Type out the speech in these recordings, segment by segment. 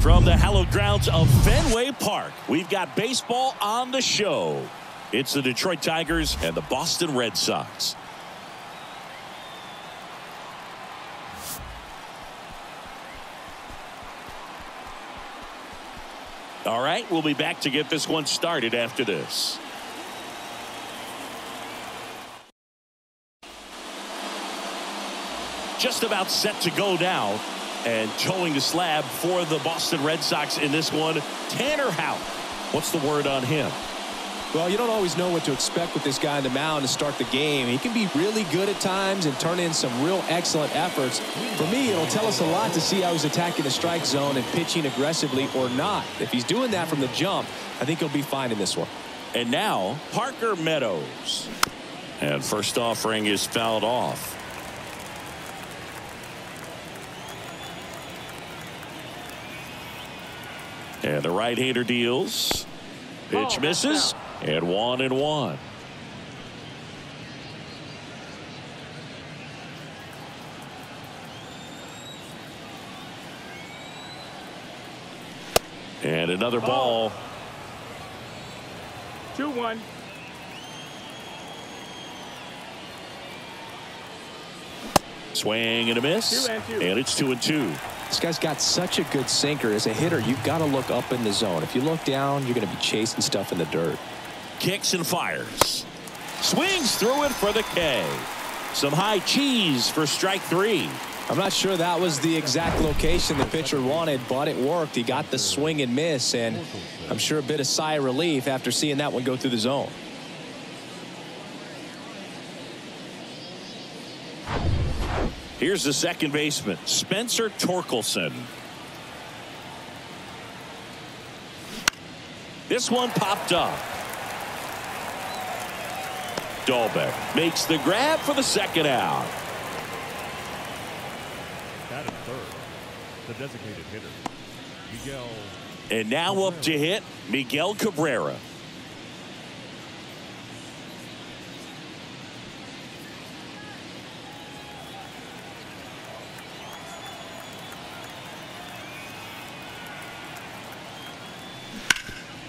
From the hallowed grounds of Fenway Park, we've got baseball on the show. It's the Detroit Tigers and the Boston Red Sox. All right, we'll be back to get this one started after this. Just about set to go now. And towing the slab for the Boston Red Sox in this one, Tanner Houk. What's the word on him? Well, you don't always know what to expect with this guy on the mound to start the game. He can be really good at times and turn in some real excellent efforts. For me, it'll tell us a lot to see how he's attacking the strike zone and pitching aggressively or not. If he's doing that from the jump, I think he'll be fine in this one. And now, Parker Meadows. And first offering is fouled off. And the right-hander deals. Pitch misses. And 1-1. And another ball. 2-1. Swing and a miss. And it's 2-2. This guy's got such a good sinker. As a hitter, you've got to look up in the zone. If you look down, you're going to be chasing stuff in the dirt. Kicks and fires. Swings through it for the K. Some high cheese for strike three. I'm not sure that was the exact location the pitcher wanted, but it worked. He got the swing and miss, and I'm sure a bit of sigh of relief after seeing that one go through the zone. Here's the second baseman, Spencer Torkelson. This one popped up. Dalbec makes the grab for the second out. That is third, the designated hitter, Miguel. And now up to hit, Miguel Cabrera.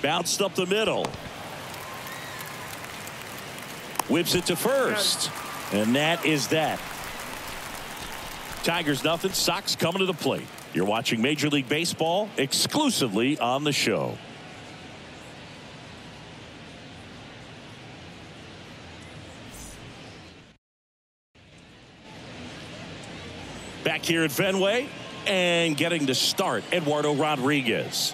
Bounced up the middle. Whips it to first. And that is that. Tigers nothing. Sox coming to the plate. You're watching Major League Baseball exclusively on the show. Back here at Fenway. And getting to start, Eduardo Rodriguez.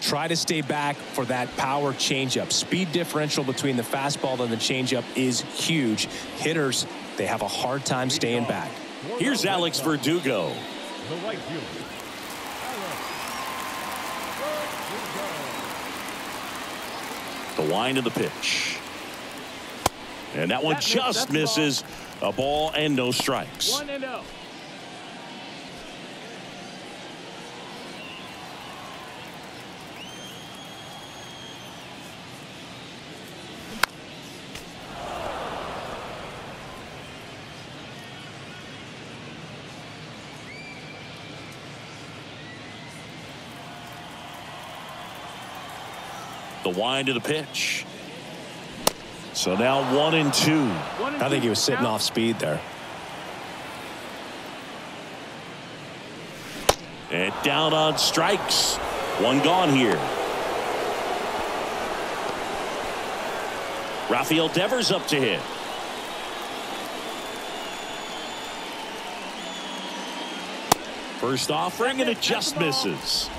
Try to stay back for that power changeup. Speed differential between the fastball and the changeup is huge. Hitters, they have a hard time staying back. Here's Alex Verdugo. The wind of the pitch. And that one just misses. A ball and no strikes. 1-0. The wind of the pitch. So now 1-2. I think he was sitting off speed there. And down on strikes. One gone here. Raphael Devers up to hit. First offering, and it just misses.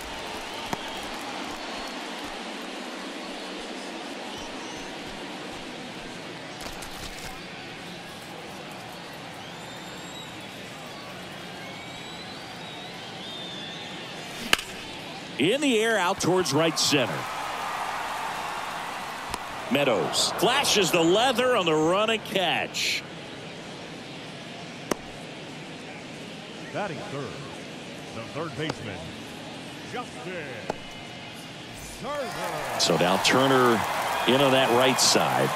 In the air, out towards right center. Meadows flashes the leather on the run and catch. Batting third, the third baseman, Justin Turner. So now Turner in on that right side.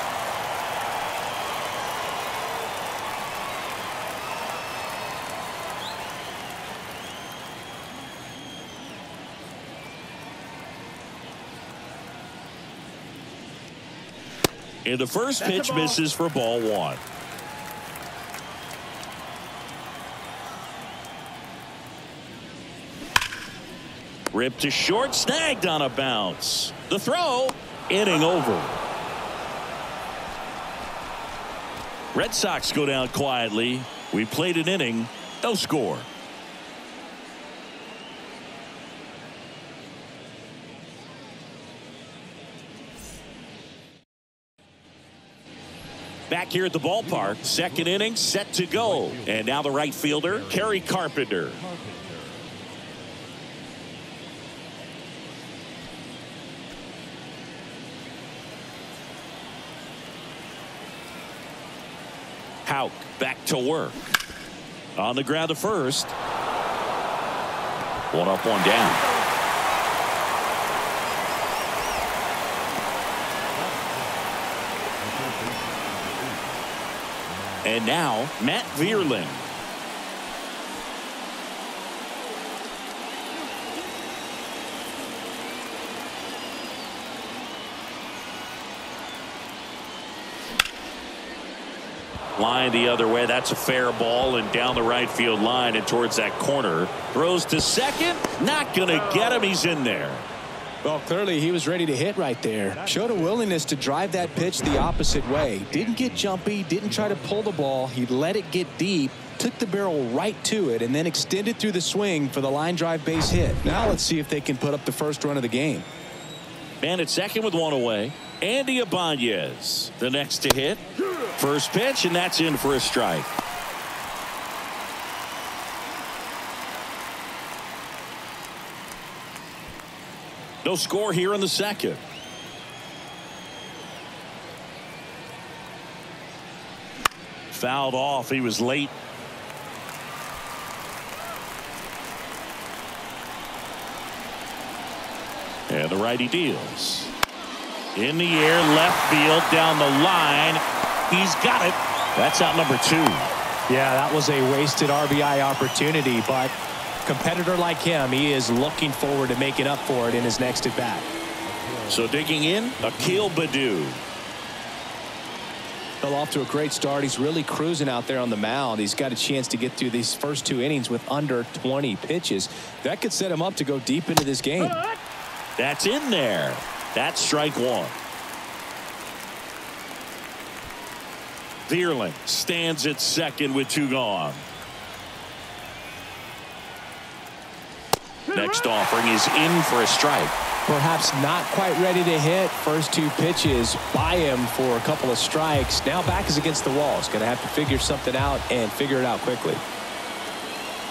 And the first pitch misses for ball one. Ripped to short, snagged on a bounce. The throw, inning over. Red Sox go down quietly. We played an inning, no score. Back here at the ballpark, second inning set to go, and now the right fielder, Kerry Carpenter. Houk back to work. On the ground to first. One up, one down. And now, Matt Vierling. Line the other way. That's a fair ball and down the right field line and towards that corner. Throws to second. Not going to get him. He's in there. Well, clearly he was ready to hit right there. Showed a willingness to drive that pitch the opposite way. Didn't get jumpy. Didn't try to pull the ball. He let it get deep. Took the barrel right to it and then extended through the swing for the line drive base hit. Now let's see if they can put up the first run of the game. Man at second with one away. Andy Ibanez, the next to hit. First pitch, and that's in for a strike. No score here in the second. Fouled off. He was late. And the righty deals. In the air, left field, down the line. He's got it. That's out number two. Yeah, that was a wasted RBI opportunity, but competitor like him, he is looking forward to making up for it in his next at bat. So digging in, Akil Baddoo. Well, off to a great start. He's really cruising out there on the mound. He's got a chance to get through these first two innings with under 20 pitches. That could set him up to go deep into this game. That's in there. That's strike one. Vierling stands at second with two gone. Next offering is in for a strike. Perhaps not quite ready to hit. First two pitches by him for a couple of strikes. Now back is against the wall. He's going to have to figure something out and figure it out quickly.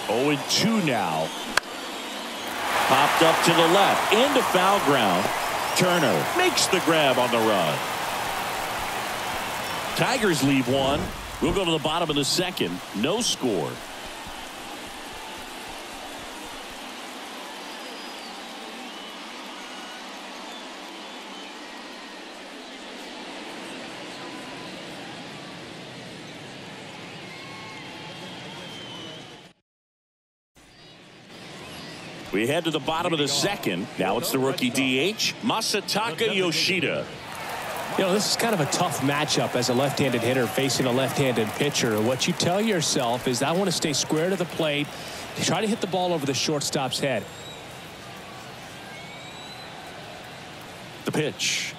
0-2 now. Popped up to the left into foul ground. Turner makes the grab on the run. Tigers leave one. We'll go to the bottom of the second. No score. We head to the bottom of the second. Now it's the rookie DH, Masataka Yoshida. You know, this is kind of a tough matchup as a left-handed hitter facing a left-handed pitcher. What you tell yourself is, I want to stay square to the plate, try to hit the ball over the shortstop's head. The pitch.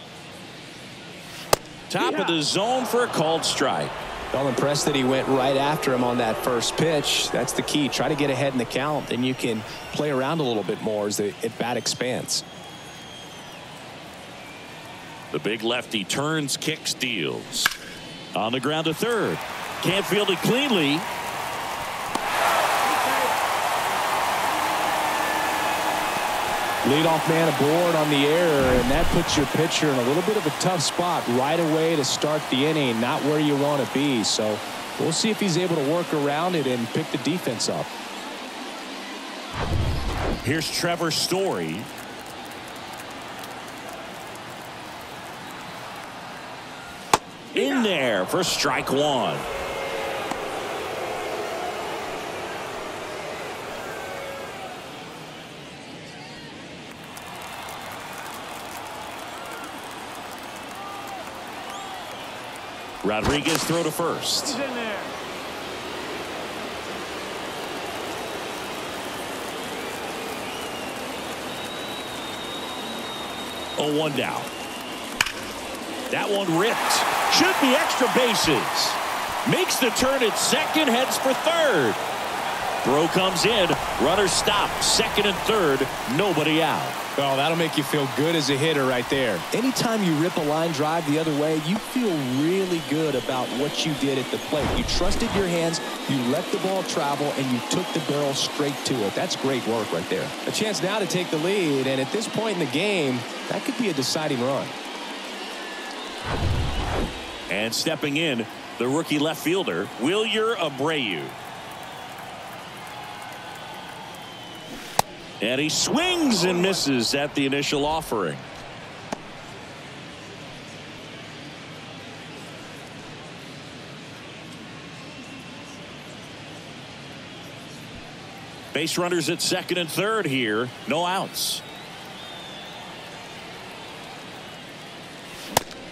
Top of the zone for a called strike. Well, impressed that he went right after him on that first pitch. That's the key. Try to get ahead in the count, and you can play around a little bit more as the at-bat expands. The big lefty turns, kicks, deals. On the ground to third. Can't field it cleanly. Leadoff man aboard on the error, and that puts your pitcher in a little bit of a tough spot right away to start the inning, not where you want to be. So we'll see if he's able to work around it and pick the defense up. Here's Trevor Story. In there for strike one. Rodriguez throw to first. He's in there. Oh, one down. That one ripped. Should be extra bases. Makes the turn at second, heads for third. Throw comes in, runner stopped, second and third, nobody out. Well, that'll make you feel good as a hitter right there. Anytime you rip a line drive the other way, you feel really good about what you did at the plate. You trusted your hands, you let the ball travel, and you took the barrel straight to it. That's great work right there. A chance now to take the lead, and at this point in the game, that could be a deciding run. And stepping in, the rookie left fielder, Wilyer Abreu. And he swings and misses at the initial offering. Base runners at second and third here. No outs.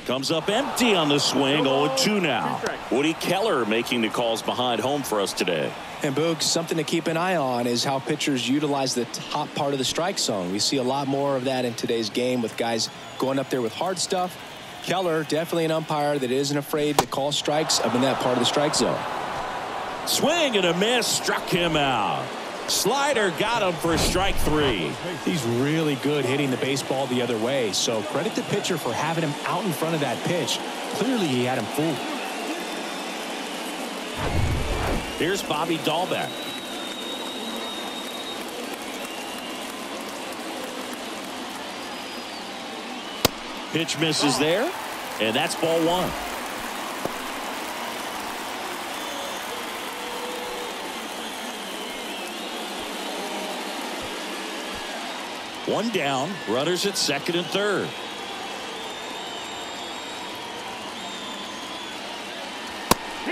Comes up empty on the swing. 0-2 now. Woody Keller making the calls behind home for us today. And Boog, something to keep an eye on is how pitchers utilize the top part of the strike zone. We see a lot more of that in today's game with guys going up there with hard stuff. Keller, definitely an umpire that isn't afraid to call strikes up in that part of the strike zone. Swing and a miss, struck him out. Slider got him for strike three. He's really good hitting the baseball the other way, so credit the pitcher for having him out in front of that pitch. Clearly he had him fooled. Here's Bobby Dalbec. Pitch misses there, and that's ball one. One down, runners at second and third.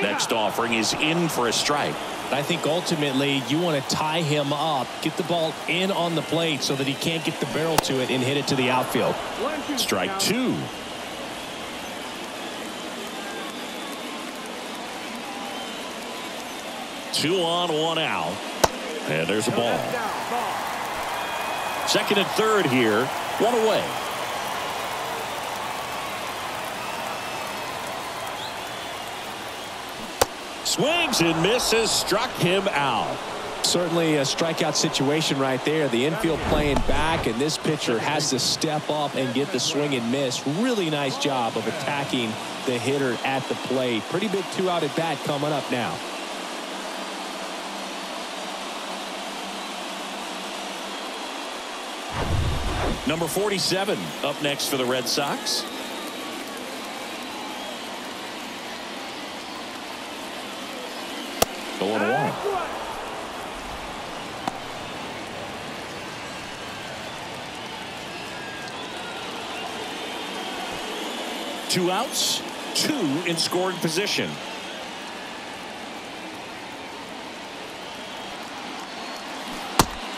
Next offering is in for a strike. I think ultimately you want to tie him up, get the ball in on the plate so that he can't get the barrel to it and hit it to the outfield. Strike two. Two on, one out. And there's a ball. Second and third here, one away. Swings and misses, struck him out. Certainly a strikeout situation right there. The infield playing back, and this pitcher has to step up and get the swing and miss. Really nice job of attacking the hitter at the plate. Pretty big two-out at bat coming up now. Number 47 up next for the Red Sox. Going along. Two outs, two in scoring position.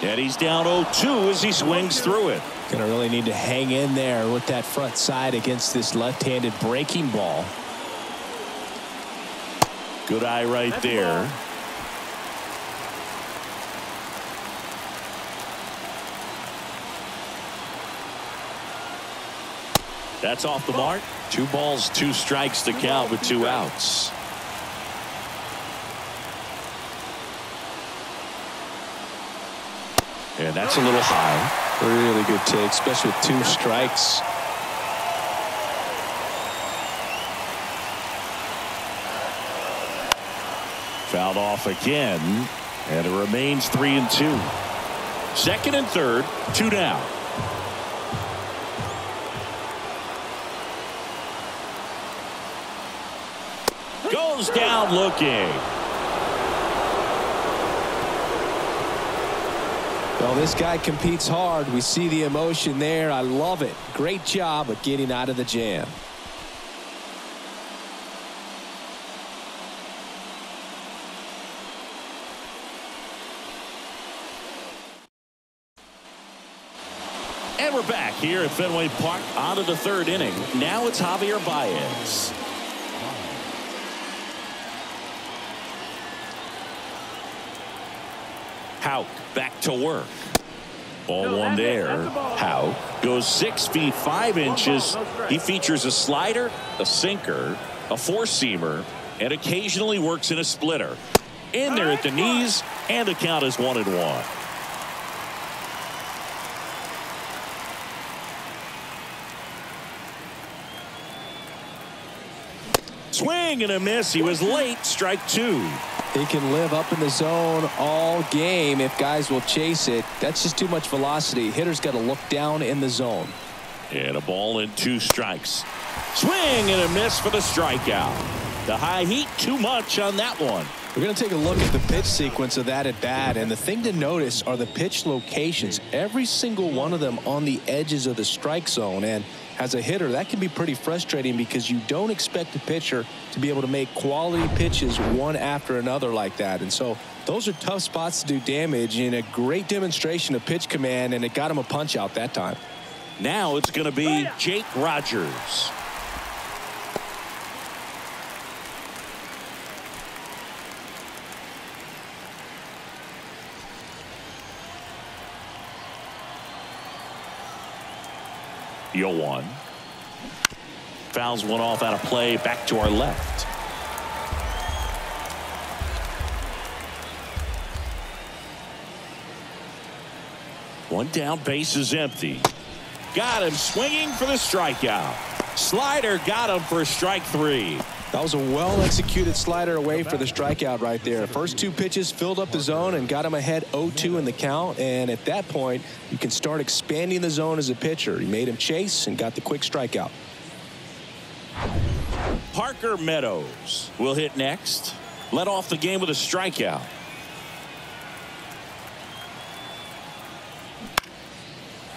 And he's down 0-2 as he swings through it. Gonna really need to hang in there with that front side against this left-handed breaking ball. Good eye right there. That's off the mark. 2 balls, 2 strikes to count with 2 outs. And that's a little high. Really good take, especially with 2 strikes. Fouled off again, and it remains 3-2. Second and third, 2 down. Goes down looking. Well, this guy competes hard. We see the emotion there. I love it. Great job of getting out of the jam. And we're back here at Fenway Park. Out of the third inning. Now it's Javier Baez. Houk back to work. Ball one there. Houk goes 6 feet 5 inches. He features a slider, a sinker, a four-seamer, and occasionally works in a splitter. In there at the knees, and the count is 1-1. Swing and a miss. He was late. Strike two. He can live up in the zone all game if guys will chase it. That's just too much velocity. Hitters got to look down in the zone. And a ball and two strikes. Swing and a miss for the strikeout. The high heat too much on that one. We're going to take a look at the pitch sequence of that at bat, and the thing to notice are the pitch locations. Every single one of them on the edges of the strike zone, and as a hitter, that can be pretty frustrating because you don't expect the pitcher to be able to make quality pitches one after another like that. And so those are tough spots to do damage, and a great demonstration of pitch command, and it got him a punch out that time. Now it's going to be Jake Rogers. Yohan fouls one off out of play. Back to our left. One down, base is empty. Got him swinging for the strikeout. Slider got him for strike three. That was a well-executed slider away for the strikeout right there. First two pitches filled up the zone and got him ahead 0-2 in the count. And at that point, you can start expanding the zone as a pitcher. He made him chase and got the quick strikeout. Parker Meadows will hit next. Led off the game with a strikeout.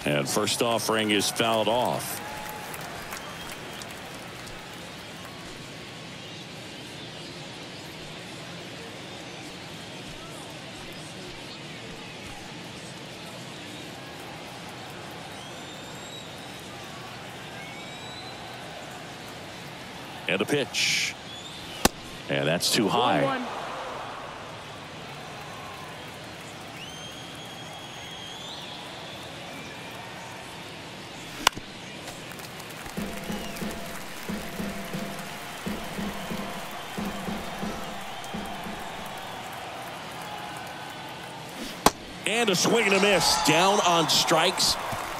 And first offering is fouled off. And a pitch. And that's too high. And a swing and a miss. Down on strikes.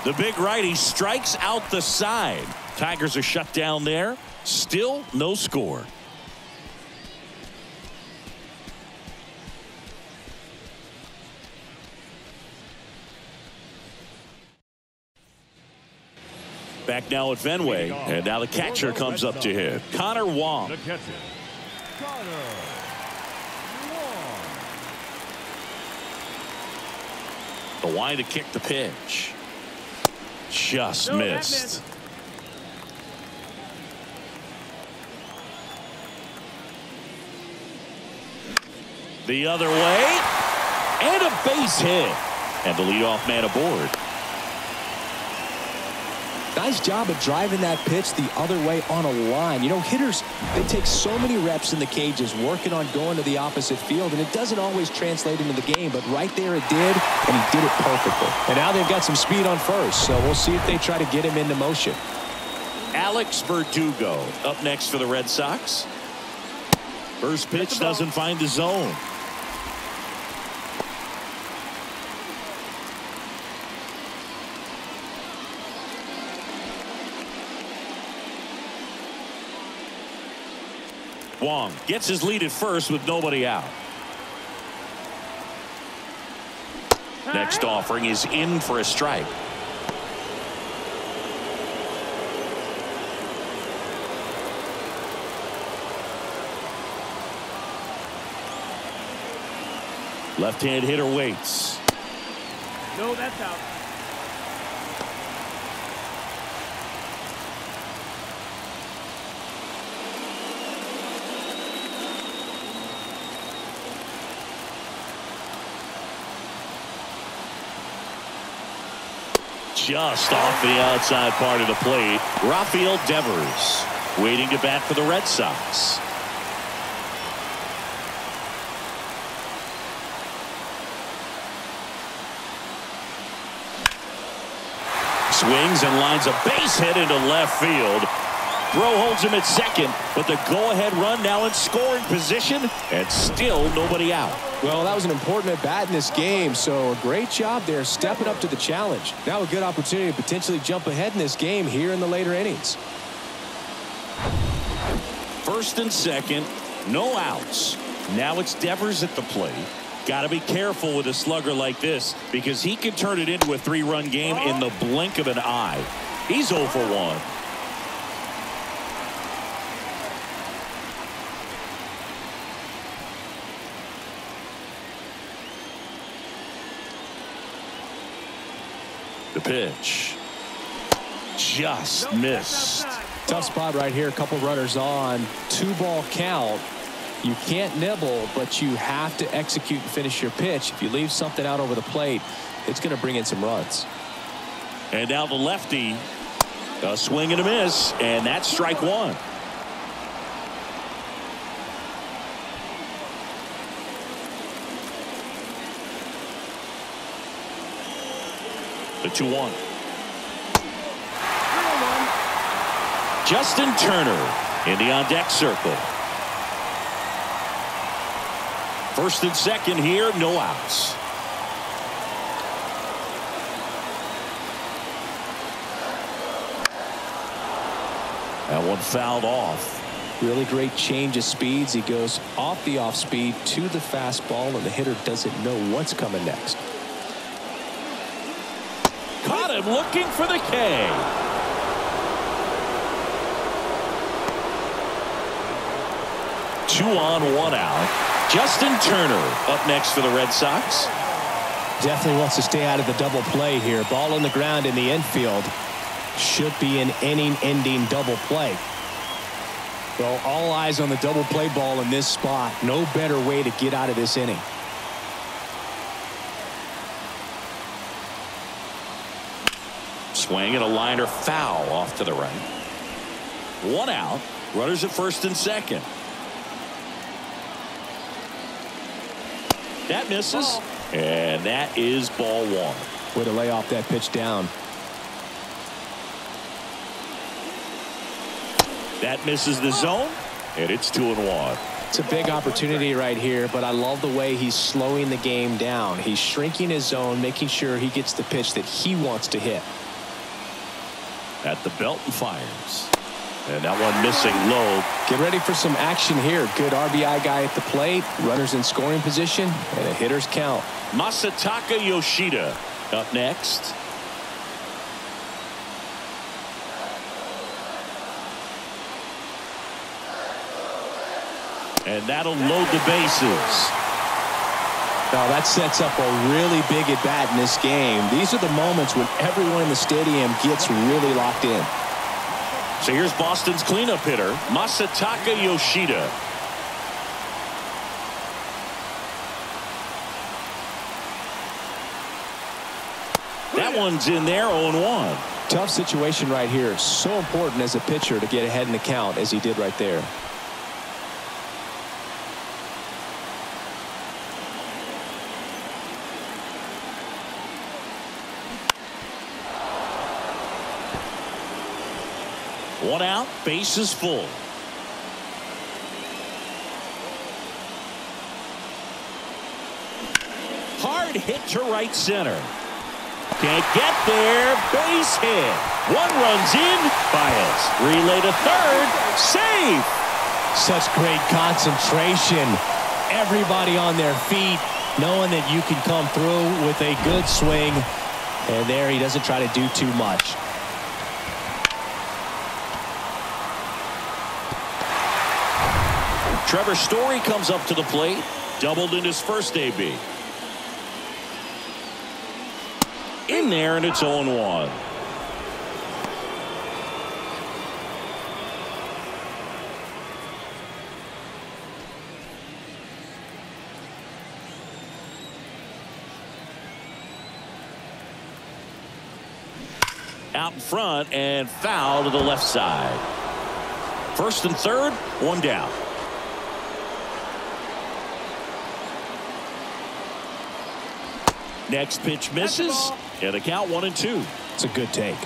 The big righty strikes out the side. Tigers are shut down there. Still no score. Back now at Fenway, and now the catcher comes up to hit. Connor Wong. The wind to kick the pitch. Just missed. The other way, and a base hit, and the leadoff man aboard. Nice job of driving that pitch the other way on a line. You know, hitters, they take so many reps in the cages working on going to the opposite field, and it doesn't always translate into the game, but right there it did, and he did it perfectly. And now they've got some speed on first, so we'll see if they try to get him into motion. Alex Verdugo up next for the Red Sox. First pitch doesn't find the zone. Wong gets his lead at first with nobody out. Next offering is in for a strike. Left-hand hitter waits. No, that's out. Just off the outside part of the plate. Raphael Devers waiting to bat for the Red Sox. swings and lines a base hit into left field. Throw holds him at second, but the go-ahead run now in scoring position, and still nobody out. Well, that was an important at-bat in this game, so a great job there stepping up to the challenge. Now a good opportunity to potentially jump ahead in this game here in the later innings. First and second, no outs. Now it's Devers at the plate. Got to be careful with a slugger like this, because he can turn it into a three-run game in the blink of an eye. He's 0 for 1. The pitch just missed. Tough spot right here. A couple runners on, 2-ball count. You can't nibble, but you have to execute and finish your pitch. If you leave something out over the plate, it's going to bring in some runs. And now the lefty, a swing and a miss, and that's strike one. The 2-1. Justin Turner in the on-deck circle. First and second here, no outs. That one fouled off. Really great change of speeds. He goes off the off-speed to the fastball, and the hitter doesn't know what's coming next. Caught him looking for the K. Two on, one out. Justin Turner up next for the Red Sox. Definitely wants to stay out of the double play here. Ball on the ground in the infield. Should be an inning-ending double play. Well, all eyes on the double play ball in this spot. No better way to get out of this inning. Swing and a liner foul off to the right. One out. Runners at first and second. That misses. And that is ball one. Way to lay off that pitch down. That misses the zone. And it's 2-1. It's a big opportunity right here, but I love the way he's slowing the game down. He's shrinking his zone, making sure he gets the pitch that he wants to hit. At the belt and fires. And that one missing low. Get ready for some action here. Good RBI guy at the plate. Runners in scoring position. And a hitter's count. Masataka Yoshida up next. And that'll load the bases. Now that sets up a really big at-bat in this game. These are the moments when everyone in the stadium gets really locked in. So here's Boston's cleanup hitter, Masataka Yoshida. That one's in there, 0-1. Tough situation right here. So important as a pitcher to get ahead in the count as he did right there. One out, base is full. Hard hit to right center. Can't get there. Base hit. One runs in. Baez. Relay to third. Save. Such great concentration. Everybody on their feet, knowing that you can come through with a good swing. And there he doesn't try to do too much. Trevor Story comes up to the plate, doubled in his first AB. In there, and it's 0-1. Out in front, and foul to the left side. First and third, one down. Next pitch misses, and the count 1-2. It's a good take.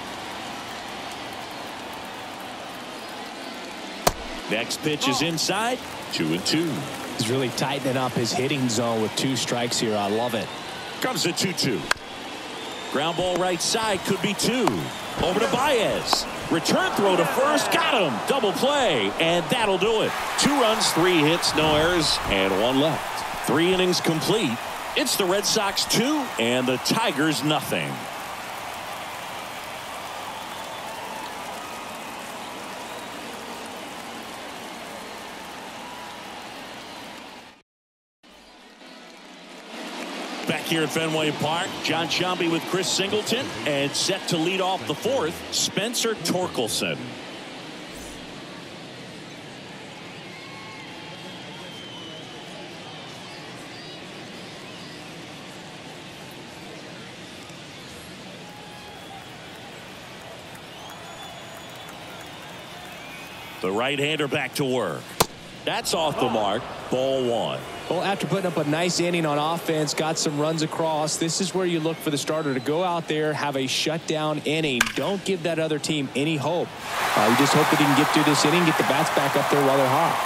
Next pitch is inside, 2-2. He's really tightening up his hitting zone with two strikes here. I love it. Comes the 2-2. Ground ball right side, could be two. Over to Baez. Return throw to first, got him. Double play, and that'll do it. 2 runs, 3 hits, no errors, and 1 left. 3 innings complete. It's the Red Sox 2 and the Tigers 0. Back here at Fenway Park, Jon Sciambi with Chris Singleton, and set to lead off the 4th, Spencer Torkelson. The right-hander back to work. That's off the mark. Ball 1. Well, after putting up a nice inning on offense, got some runs across, this is where you look for the starter to go out there, have a shutdown inning. Don't give that other team any hope. We just hope that he can get through this inning, get the bats back up there while they're hot.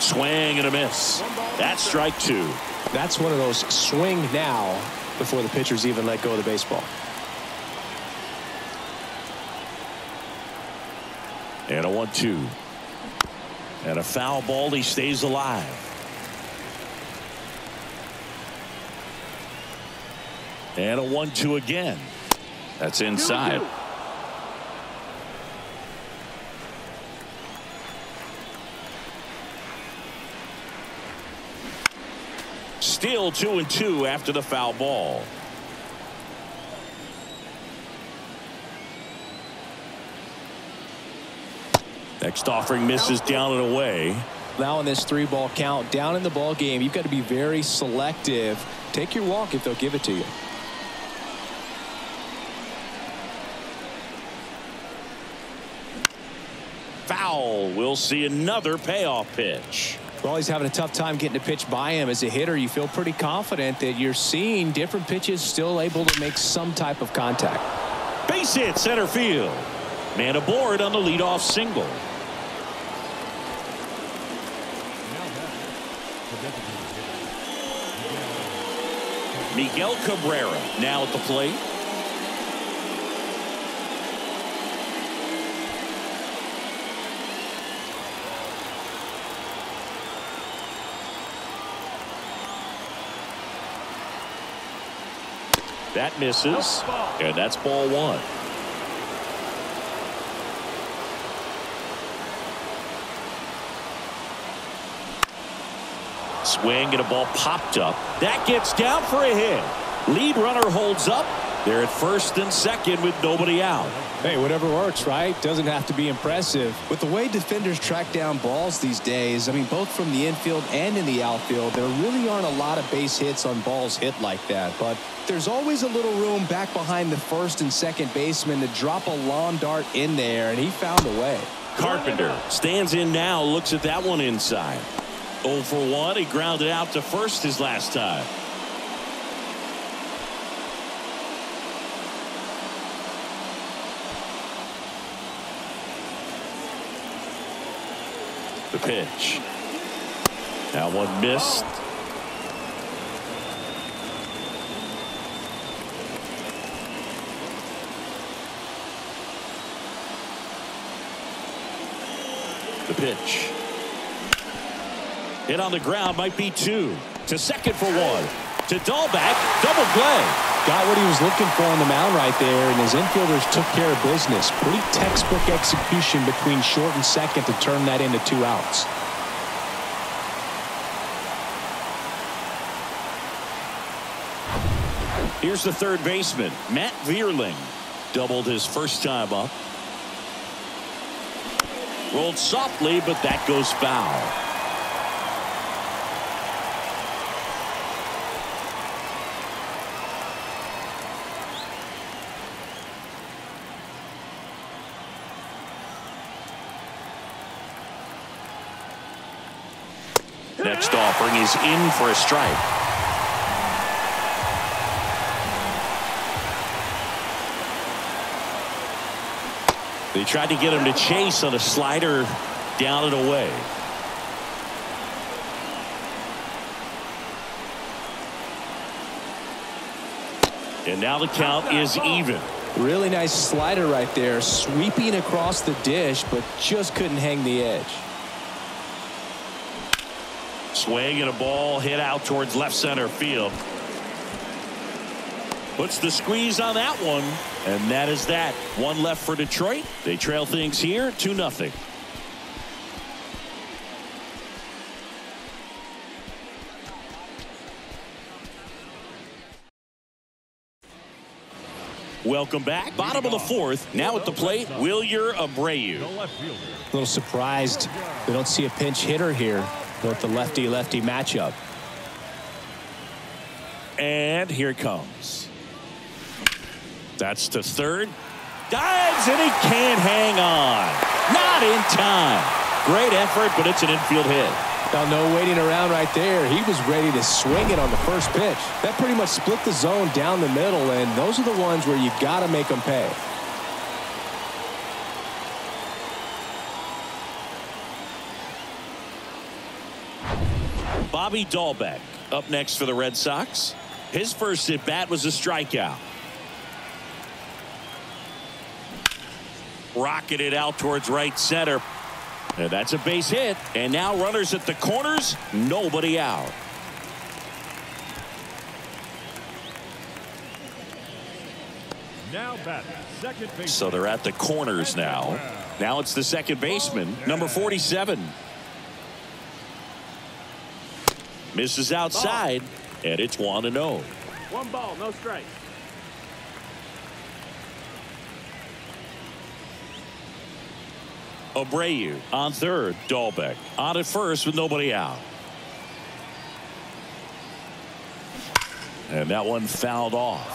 Swing and a miss. That's strike 2. That's one of those swing now before the pitchers even let go of the baseball. And a 1-2. And a foul ball. He stays alive. And a 1-2 again. That's inside. Still 2-2 after the foul ball. Next offering misses, down and away. Now in this 3-ball count, down in the ball game, you've got to be very selective. Take your walk if they'll give it to you. Foul. We'll see another payoff pitch. Well, he's having a tough time getting a pitch by him. As a hitter, you feel pretty confident that you're seeing different pitches still able to make some type of contact. Base hit, center field. Man aboard on the leadoff single. Miguel Cabrera now at the plate. That misses, and that's ball 1. Swing and a ball popped up. That gets down for a hit. Lead runner holds up. They're at first and second with nobody out. Hey, whatever works, right? Doesn't have to be impressive. With the way defenders track down balls these days, I mean, both from the infield and in the outfield, there really aren't a lot of base hits on balls hit like that. But there's always a little room back behind the first and second baseman to drop a long dart in there, and he found a way. Carpenter stands in now, looks at that one inside. 0 for 1. He grounded out to first his last time. The pitch. That one missed. The pitch. Hit on the ground, might be 2. To second for 1. To Dalbec, double play. Got what he was looking for on the mound right there, and his infielders took care of business. Pretty textbook execution between short and second to turn that into 2 outs. Here's the third baseman, Matt Vierling. Doubled his first time up. Rolled softly, but that goes foul. next offering is in for a strike. They tried to get him to chase on a slider, down and away. And now the count is even. Really nice slider right there, sweeping across the dish, but just couldn't hang the edge. Swing and a ball hit out towards left center field. Puts the squeeze on that one, and that is that. One left for Detroit. They trail things here 2-0. Welcome back. Bottom of the fourth. Now at the plate, Wilyer Abreu. A little surprised we don't see a pinch hitter here with the lefty-lefty matchup. And here it comes. That's to third. Dives, and he can't hang on. Not in time. Great effort, but it's an infield hit. Now, no waiting around right there. He was ready to swing it on the first pitch. That pretty much split the zone down the middle, and those are the ones where you got to make them pay. Bobby Dalbec up next for the Red Sox. His first at bat was a strikeout. Rocketed out towards right center. And that's a base hit. And now runners at the corners. Nobody out. Now batting second baseman. So they're at the corners now. Now it's the second baseman, number 47. Misses outside, and it's 1-0. One ball, no strike. Abreu on third, Dalbec on at first with nobody out. And that one fouled off.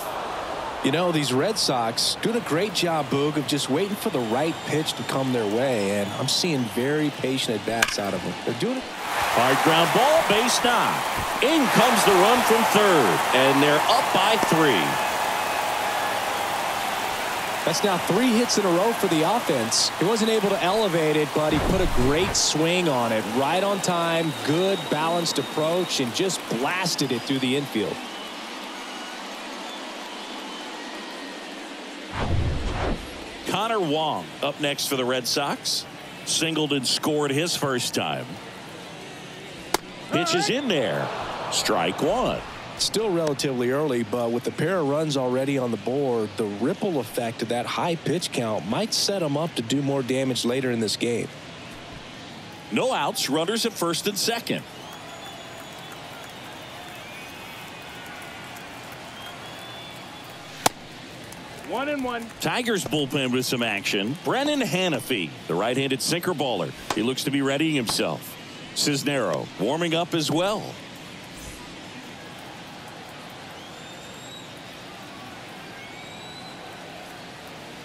You know, these Red Sox doing a great job, Boog, of just waiting for the right pitch to come their way, and I'm seeing very patient at-bats out of them. They're doing it. Hard ground ball, base knock. In comes the run from third, and they're up by 3. That's now 3 hits in a row for the offense. He wasn't able to elevate it, but he put a great swing on it. Right on time, good balanced approach, and just blasted it through the infield. Connor Wong up next for the Red Sox. Singleton scored his first time. Pitch is in there. Strike one. Still relatively early, but with the pair of runs already on the board, the ripple effect of that high pitch count might set him up to do more damage later in this game. No outs, runners at first and second. One and one. Tigers bullpen with some action. Brennan Hanafee, the right-handed sinker baller. He looks to be readying himself. Cisnero warming up as well.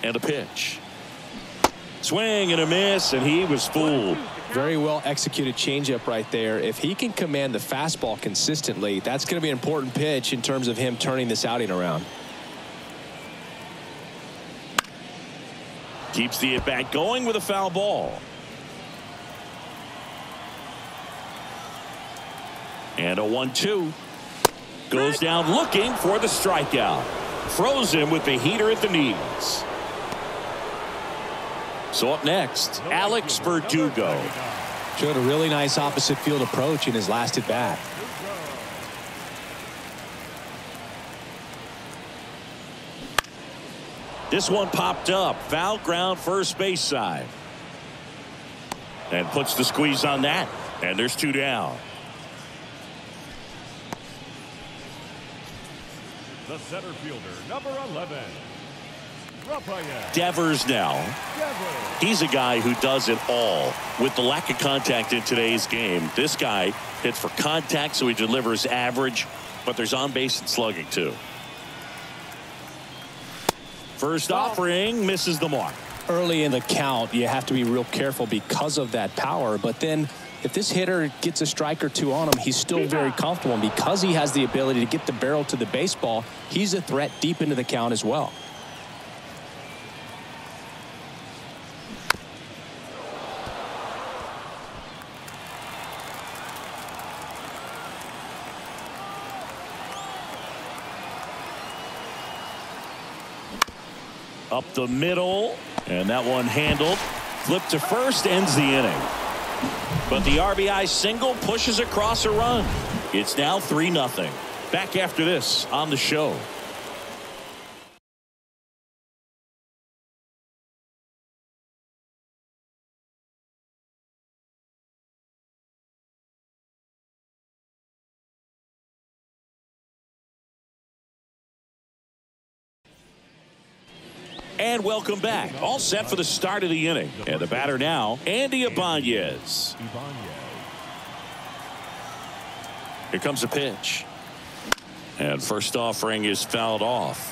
And a pitch. Swing and a miss, and he was fooled. Very well executed changeup right there. If he can command the fastball consistently, that's going to be an important pitch in terms of him turning this outing around. Keeps the at bat going with a foul ball. And a 1-2 goes down looking for the strikeout. Froze him with the heater at the knees. So up next, Alex Verdugo. Showed a really nice opposite field approach in his last at bat. This one popped up, foul ground first base side. And puts the squeeze on that. And there's 2 down. The center fielder, number 11. Devers now. He's a guy who does it all. With the lack of contact in today's game, this guy hits for contact, so he delivers average, but there's on base and slugging too. First offering misses the mark. Early in the count, you have to be real careful because of that power, but then if this hitter gets a strike or two on him, he's still very comfortable. And because he has the ability to get the barrel to the baseball, he's a threat deep into the count as well. Up the middle, and that one handled. Flip to first ends the inning. But the RBI single pushes across a run. It's now 3-0. Back after this on the show. And welcome back. All set for the start of the inning. And the batter now, Andy Ibanez. Here comes the pitch. And first offering is fouled off.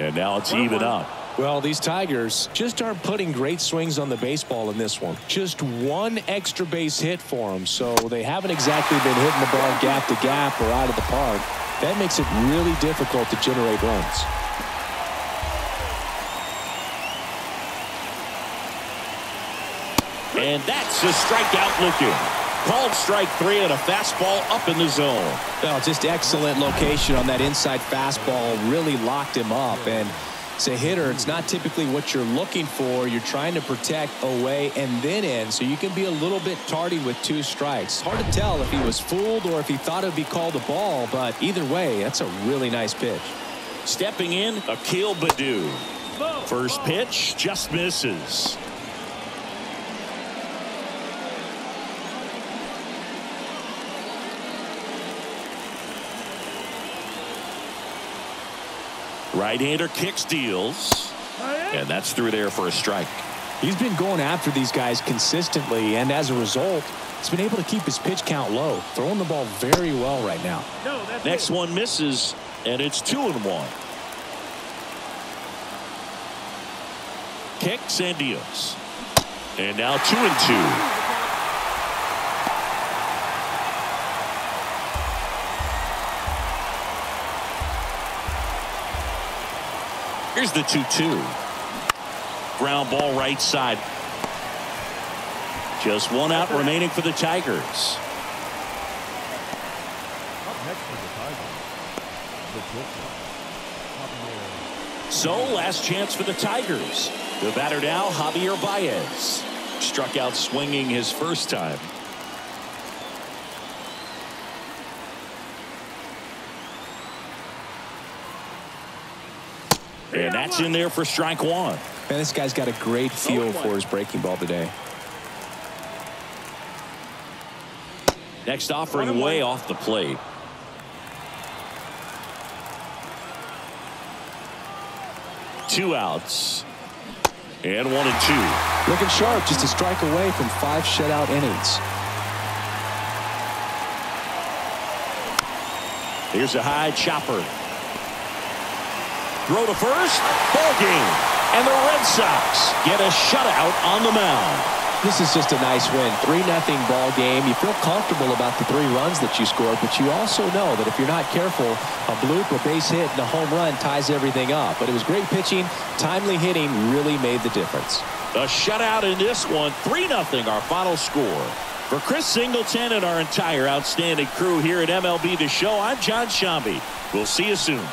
And now it's even up. Well, these Tigers just aren't putting great swings on the baseball in this one. Just one extra base hit for them, so they haven't exactly been hitting the ball gap to gap or out of the park. That makes it really difficult to generate runs. And that's a strikeout looking. Called strike three and a fastball up in the zone. Well, just excellent location on that inside fastball. Really locked him up. And it's a hitter. It's not typically what you're looking for. You're trying to protect away and then in, so you can be a little bit tardy with two strikes. Hard to tell if he was fooled or if he thought it would be called a ball, but either way, that's a really nice pitch. Stepping in, Akil Baddoo. First pitch just misses. Right-hander kicks, deals, and that's through there for a strike. He's been going after these guys consistently, and as a result, he's been able to keep his pitch count low, throwing the ball very well right now. Next one misses, and it's 2-1. Kicks and deals, and now 2-2. Here's the 2-2. Ground ball right side. Just one out remaining for the Tigers. So last chance for the Tigers. The batter now, Javier Baez. Struck out swinging his first time. And that's in there for strike one. Man, this guy's got a great feel for his breaking ball today. Next offering way off the plate. Two outs. And 1-2. Looking sharp, just a strike away from 5 shutout innings. Here's a high chopper. Throw to first, ball game, and the Red Sox get a shutout on the mound. This is just a nice win. 3-0 ball game. You feel comfortable about the 3 runs that you scored, but you also know that if you're not careful, a bloop, a base hit, and a home run ties everything up. But it was great pitching. Timely hitting really made the difference. A shutout in this one. 3-0 our final score. For Chris Singleton and our entire outstanding crew here at MLB The Show, I'm Jon Sciambi. We'll see you soon.